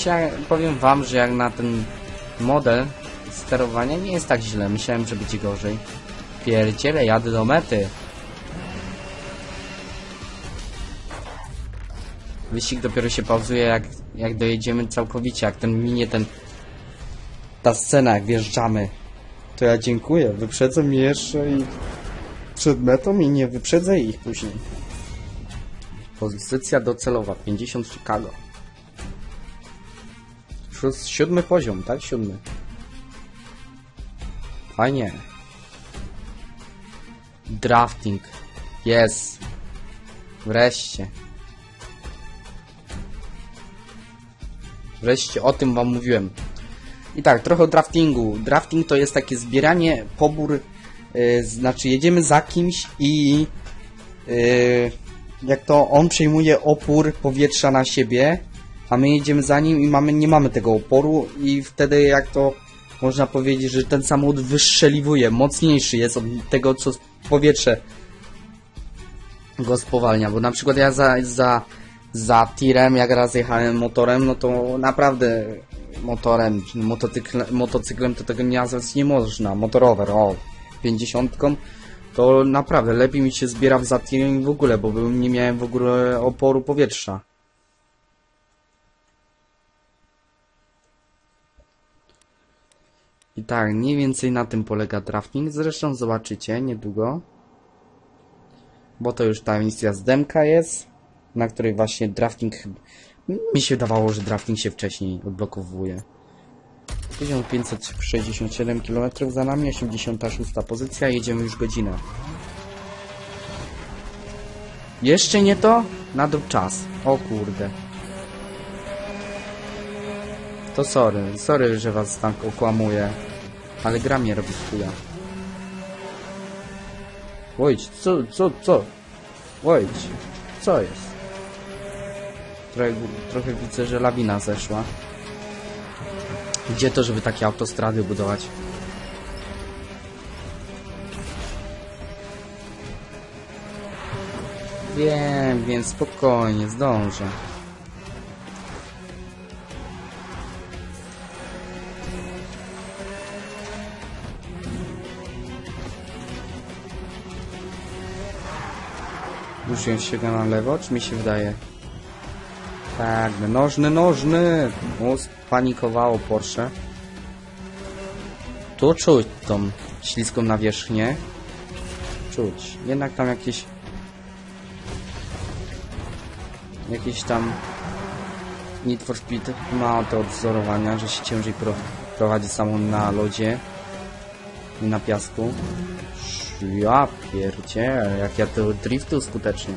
Ale powiem wam, że jak na ten model sterowania nie jest tak źle. Myślałem, że będzie gorzej. Pierdziele, jadę do mety. Wyścig dopiero się pauzuje, jak dojedziemy całkowicie. Jak ten minie, ta scena, jak wjeżdżamy. To ja dziękuję. Wyprzedzę mi jeszcze i przed metą i nie wyprzedzę ich później. Pozycja docelowa. 50 Chicago. 7 poziom, tak? 7. Fajnie. Drafting. Jest. Wreszcie. Wreszcie o tym wam mówiłem. I tak, trochę o draftingu. Drafting to jest takie zbieranie, pobór. Znaczy jedziemy za kimś i jak to on przejmuje opór powietrza na siebie, a my jedziemy za nim i nie mamy tego oporu i wtedy jak to można powiedzieć, że ten samochód wystrzeliwuje, mocniejszy jest od tego, co powietrze go spowalnia, bo na przykład ja za tirem, jak raz jechałem motorem, no to naprawdę motorem, motocyklem to tego miazać nie można, motorower, o, 50-ką, to naprawdę lepiej mi się zbiera w za tirem w ogóle, bo nie miałem w ogóle oporu powietrza. I tak, mniej więcej na tym polega drafting, zresztą zobaczycie niedługo, bo to już ta misja zdemka jest, na której właśnie drafting, mi się wydawało, że drafting się wcześniej odblokowuje. 1567 km za nami, 86 pozycja, jedziemy już godzinę. Jeszcze nie to? Nadrób czas, o kurde. To sorry, że was tak okłamuję, ale gra mnie robi chuja. Oj, co? Oj, co jest? Trochę widzę, że lawina zeszła. Gdzie to, żeby takie autostrady budować? Wiem, więc spokojnie, zdążę. Muszę się na lewo, czy mi się wydaje? Tak, nożny, nożny! O, spanikowało Porsche. Tu czuć tą śliską nawierzchnię. Czuć. Jednak tam jakieś... Need for Speed ma te odwzorowania, że się ciężej prowadzi samo na lodzie i na piasku. Ja pierdzie, jak ja to driftu skutecznie.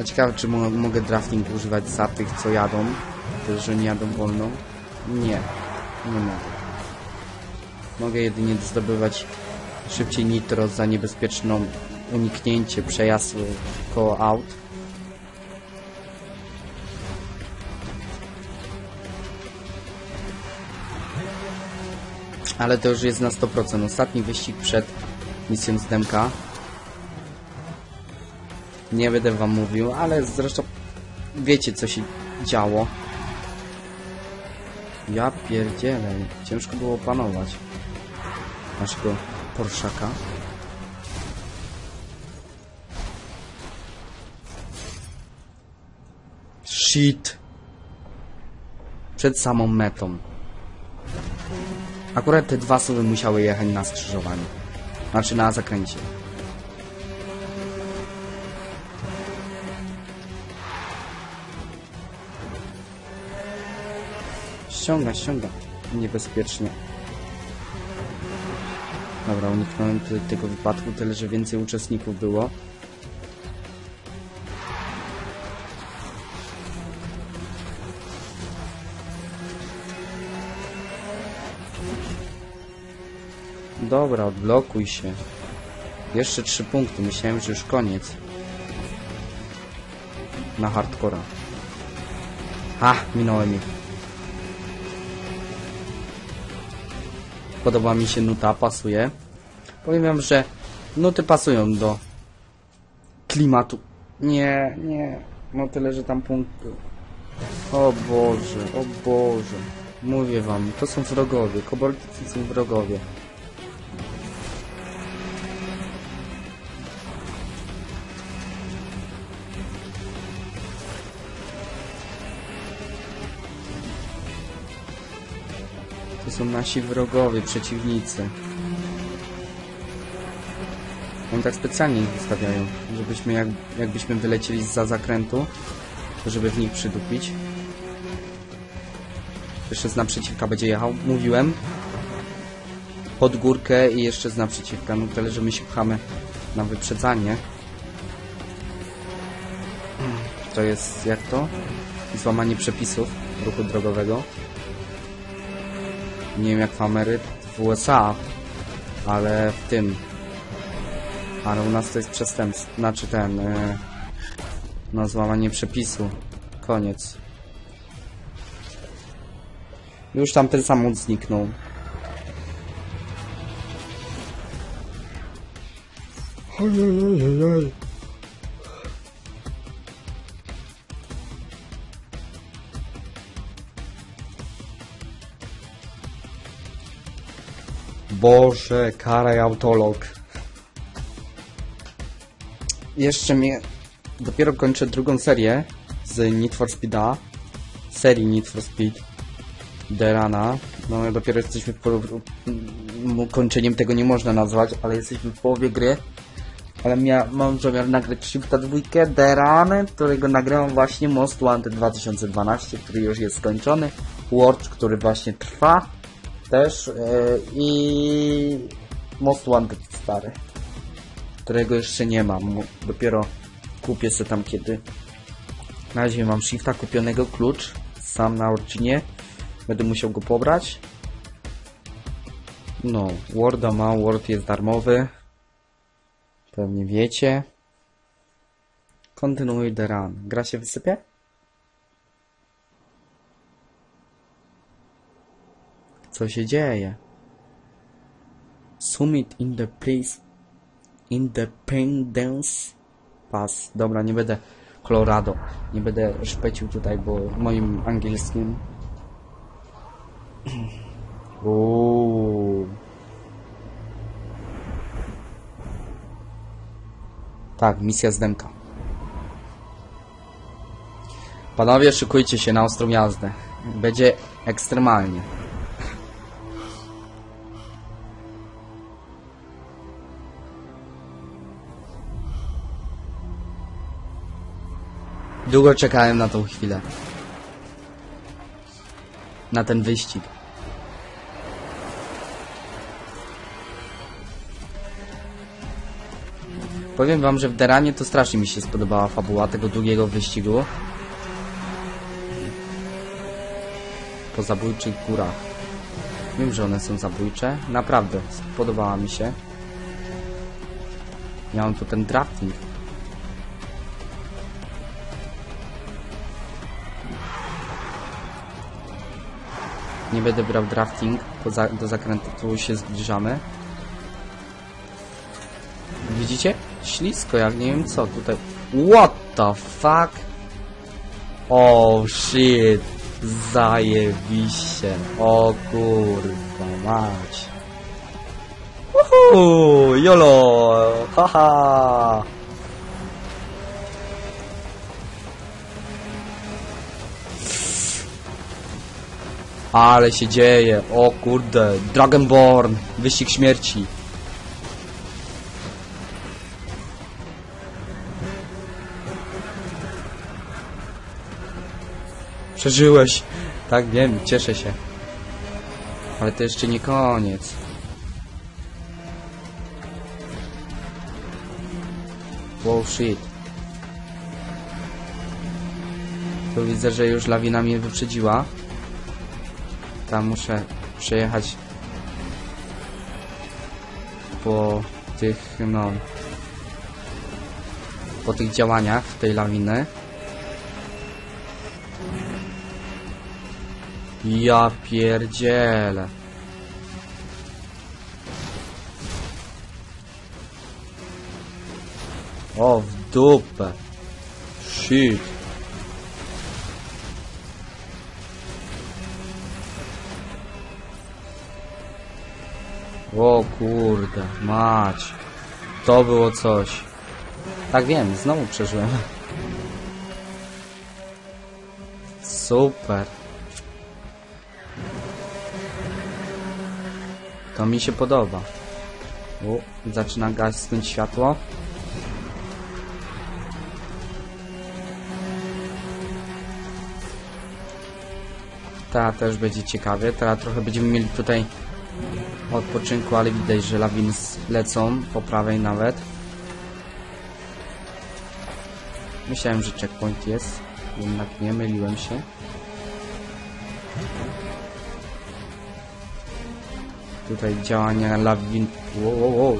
A ciekawe, czy mogę drafting używać za tych, co jadą, że nie jadą wolno. Nie, nie mogę. Mogę jedynie zdobywać szybciej nitro za niebezpieczną uniknięcie przejazdu koło aut. Ale to już jest na 100%. Ostatni wyścig przed misją z demka. Nie będę wam mówił, ale zresztą wiecie, co się działo. Ja pierdzielę. Ciężko było opanować naszego Porszaka. Shit. Przed samą metą. Akurat te dwa suwy musiały jechać na skrzyżowaniu. Znaczy na zakręcie. Ściąga, ściąga. Niebezpiecznie. Dobra, uniknąłem tego wypadku, tyle że więcej uczestników było. Dobra, odblokuj się. Jeszcze 3 punkty. Myślałem, że już koniec. Na hardcora. Ha! Minąłem ich. Podoba mi się nuta, pasuje. Powiem wam, że nuty pasują do klimatu. Nie, nie. No tyle, że tam punkty. O Boże, o Boże. Mówię wam, to są wrogowie. Koboltycy są wrogowie. Są nasi wrogowie, przeciwnicy. Oni tak specjalnie ich wystawiają, żebyśmy jakbyśmy wylecieli zza zakrętu, to żeby w nich przydupić. Jeszcze z naprzeciwka będzie jechał, mówiłem. Pod górkę i jeszcze z naprzeciwka, no tyle, że my się pchamy na wyprzedzanie. To jest, jak to? Złamanie przepisów ruchu drogowego. Nie wiem jak w Ameryce, w USA, ale w tym. Ale u nas to jest przestępstwo. Znaczy ten... no złamanie przepisu. Koniec. Już tam ten samochód zniknął. Boże, karaj autolog. Jeszcze mnie... Dopiero kończę drugą serię z Need for Speed'a. Serii Need for Speed The Run'a. No dopiero jesteśmy w połowie... Kończeniem tego nie można nazwać, ale jesteśmy w połowie gry. Ale ja mam zamiar nagrać Shifta 2 The Run, którego nagrałem właśnie Most Wanted 2012, który już jest skończony. Watch, który właśnie trwa. Też i Most Wanted stary, którego jeszcze nie mam, dopiero kupię se tam kiedy. Na razie mam Shifta kupionego, klucz sam na rodzinie, będę musiał go pobrać. No, Worda ma, Word jest darmowy, Pewnie wiecie. Kontynuuj The Run. Gra się wysypie? Co się dzieje? Summit in the place Independence Pass. Dobra, nie będę Colorado. Nie będę szpecił tutaj, bo moim angielskim. Uuu. Tak, misja zdemka. Panowie, szykujcie się na ostrą jazdę. Będzie ekstremalnie. Długo czekałem na tą chwilę. Na ten wyścig. Powiem wam, że w The Runie to strasznie mi się spodobała fabuła tego długiego wyścigu. Po zabójczych górach. Wiem, że one są zabójcze. Naprawdę, spodobała mi się. Miałem tu ten drafting. Nie będę brał drafting, do zakrętu się zbliżamy. Widzicie? Ślisko, jak nie wiem co tutaj. What the fuck? Oh shit. Zajebiście. O kurwa mać. Uhu, YOLO. Haha. Ale się dzieje, o kurde, Dragonborn, wyścig śmierci. Przeżyłeś, tak wiem, cieszę się. Ale to jeszcze nie koniec. Wow, shit. Tu widzę, że już lawina mnie wyprzedziła. Tam muszę przejechać po tych, no, po tych działaniach tej lawiny. Ja pierdzielę. O, w dupę. Shit. O kurde, mać. To było coś. Tak wiem, znowu przeżyłem. Super. To mi się podoba. O, zaczyna gasnąć światło. Teraz też będzie ciekawie. Teraz trochę będziemy mieli tutaj odpoczynku, ale widać, że lawiny lecą po prawej nawet. Myślałem, że checkpoint jest, jednak nie, myliłem się. Tutaj działania lawin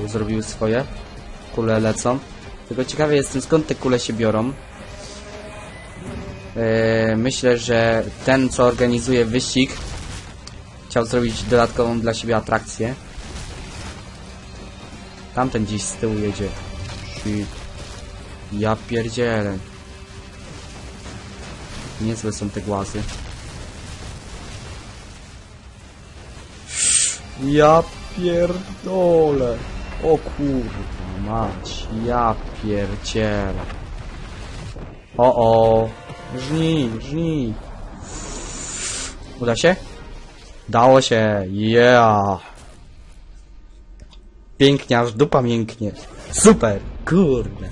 zrobiły swoje. Kule lecą. Tylko ciekawy jestem, skąd te kule się biorą. Myślę, że ten, co organizuje wyścig, chciał zrobić dodatkową dla siebie atrakcję. Tamten gdzieś z tyłu jedzie. Shit. Ja pierdzielę. Niezłe są te głazy. Ja pierdolę. O kurwa mać. Ja pierdzielę. O o. Żnij, żnij. Uda się? Dało się, yeah! Pięknie, aż dupa mięknie. Super, kurde.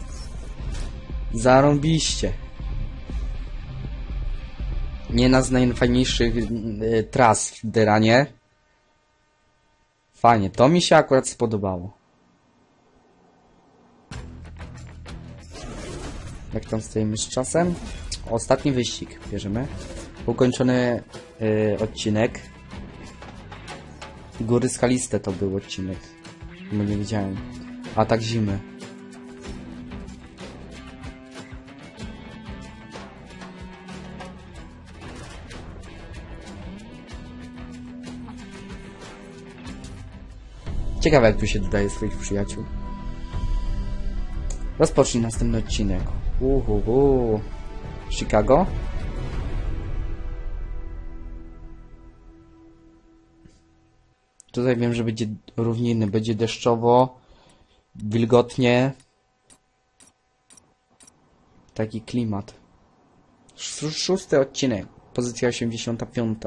Zarąbiście. Jedna z najfajniejszych tras w The Runie. Fajnie, to mi się akurat spodobało. Jak tam stoimy z czasem? Ostatni wyścig bierzemy. Ukończony odcinek. Góry skaliste to był odcinek. Bo nie wiedziałem. Atak zimy. Ciekawe, jak tu się dodaje swoich przyjaciół. Rozpocznij następny odcinek. Chicago? Tutaj wiem, że będzie równiny. Będzie deszczowo, wilgotnie. Taki klimat. Szósty odcinek. Pozycja 85.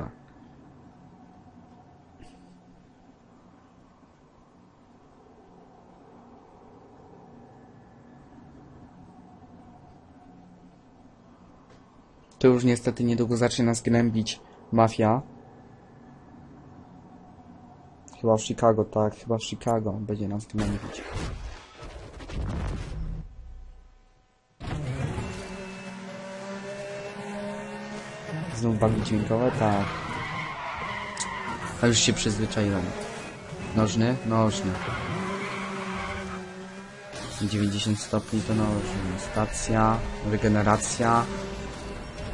To już niestety niedługo zacznie nas gnębić mafia. Chyba w Chicago, tak. Chyba w Chicago będzie nas gnębić. Znów bagi dźwiękowe? Tak. A już się przyzwyczaiłem. Nożny? Nożny. 90 stopni to nożny. Stacja, regeneracja.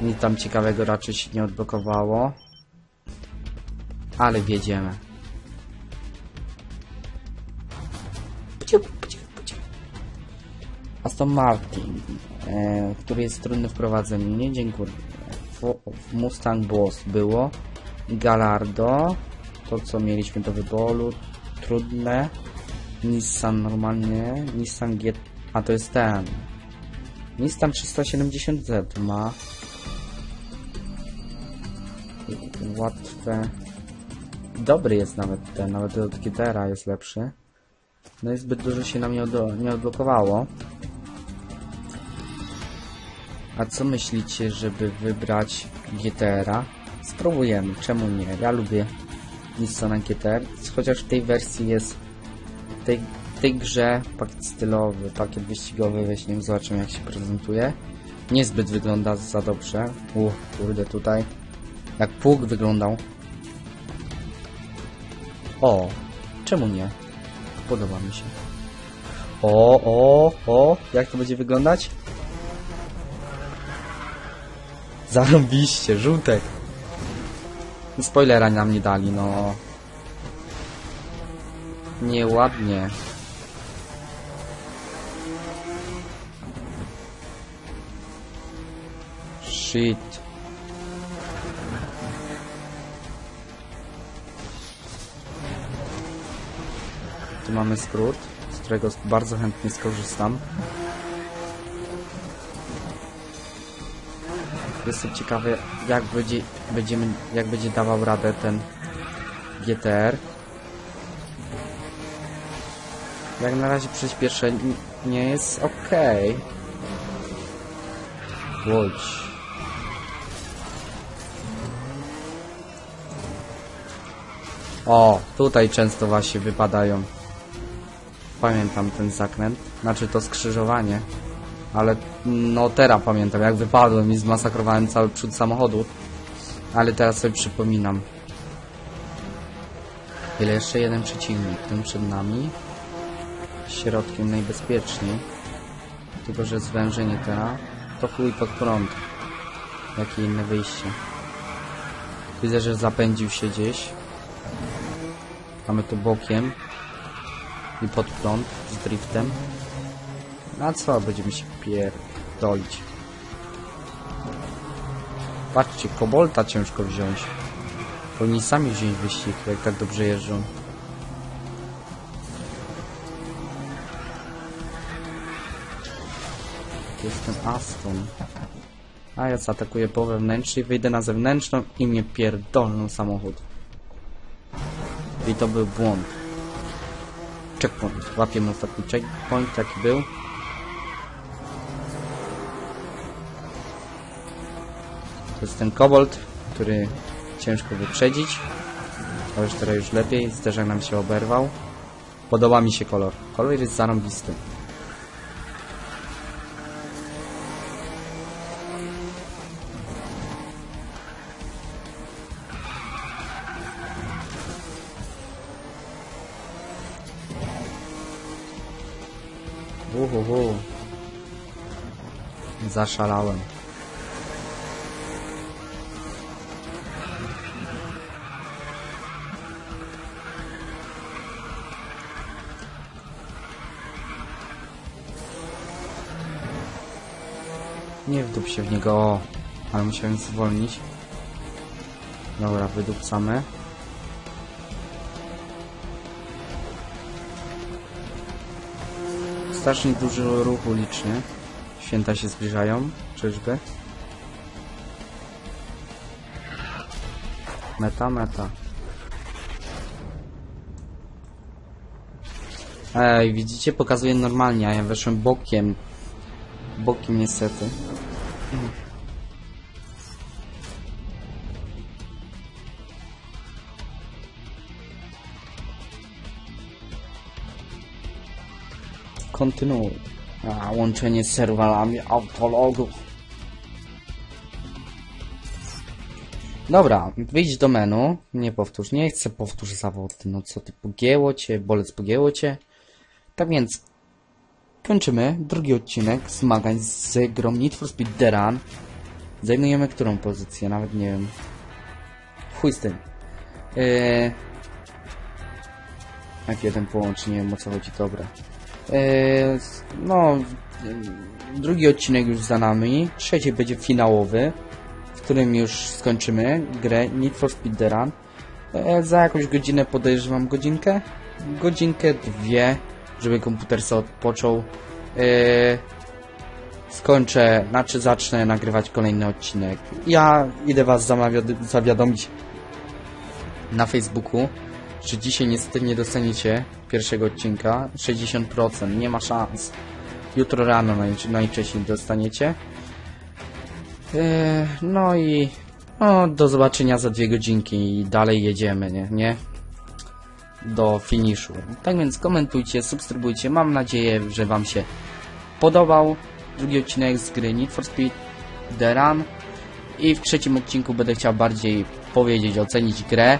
Nic tam ciekawego raczej się nie odblokowało. Ale wiedziemy. Aston Martin, który jest trudny w prowadzeniu. Nie, dziękuję. Mustang Boss było. Gallardo. To, co mieliśmy do wyboru. Trudne. Nissan normalnie. Nissan GT... A, to jest ten. Nissan 370Z ma. Łatwe. Dobry jest nawet ten. Nawet od GT-R jest lepszy. No i zbyt dużo się nam nie odblokowało. A co myślicie, żeby wybrać GT-R-a? Spróbujemy, czemu nie? Ja lubię Nissana GT-R, chociaż w tej wersji jest, w tej grze pakiet stylowy, pakiet wyścigowy, weźmiemy, zobaczymy jak się prezentuje. Niezbyt wygląda za dobrze. Kurde, tutaj jak pług wyglądał. O, czemu nie? Podoba mi się. O, jak to będzie wyglądać? Zarobiście, żółtek. Spoilera nam nie dali, no. Nieładnie. Shit. Tu mamy skrót, z którego bardzo chętnie skorzystam. Jestem ciekawy, jak będzie dawał radę ten GT-R. Jak na razie przyspieszenie nie jest ok. Łódź. O, tutaj często właśnie wypadają. Pamiętam ten zakręt, znaczy to skrzyżowanie. Ale no teraz pamiętam, jak wypadłem i zmasakrowałem cały przód samochodu. Ale teraz sobie przypominam. Ile jeszcze jeden przeciwnik, ten przed nami. Środkiem najbezpieczniej. Tylko, że zwężenie teraz. To chuj pod prąd. Jakie inne wyjście. Widzę, że zapędził się gdzieś. Mamy tu bokiem. I pod prąd z driftem. A co? Będziemy się pierdolić. Patrzcie, kobolta ciężko wziąć. Powinni sami wziąć wyścig, jak tak dobrze jeżdżą. Jestem Aston. A ja zaatakuję po wewnętrznej, wyjdę na zewnętrzną i mnie pierdolną samochód. I to był błąd. Checkpoint. Łapię mu ostatni checkpoint, taki był. To jest ten kobold, który ciężko wyprzedzić. Ale już teraz już lepiej, zderzak nam się oberwał. Podoba mi się kolor. Kolor jest zarąbisty. Zaszalałem. Nie wdup się w niego, o, ale musiałem zwolnić. Dobra, wydupcamy. Strasznie dużo ruchu licznie. Święta się zbliżają, czyżby? Meta, meta. Ej, widzicie? Pokazuje normalnie, a ja weszłem bokiem. Bokiem niestety. Kontynuuj. A, łączenie z serwerami autologów. Dobra, wyjdź do menu. Nie powtórz, nie chcę powtórzyć zawody. No co ty, pogięło cię, bolec pogięło cię. Tak więc kończymy drugi odcinek zmagań z grą Need for Speed The Run. Zajmujemy którą pozycję? Nawet nie wiem. Chuj z tym. Jak jeden połączy, nie wiem o co chodzi, dobra. No, drugi odcinek już za nami. Trzeci będzie finałowy, w którym już skończymy grę Need for Speed The Run. Za jakąś godzinę, podejrzewam godzinkę. Godzinkę, dwie, żeby komputer sobie odpoczął. Skończę, znaczy zacznę nagrywać kolejny odcinek. Ja idę was zawiadomić na Facebooku, że dzisiaj niestety nie dostaniecie pierwszego odcinka. 60%, nie ma szans. Jutro rano najwcześniej dostaniecie. No i no, do zobaczenia za 2 godzinki i dalej jedziemy, nie? Do finiszu. Tak więc komentujcie, subskrybujcie. Mam nadzieję, że wam się podobał drugi odcinek z gry Need for Speed The Run. I w trzecim odcinku będę chciał bardziej powiedzieć, ocenić grę.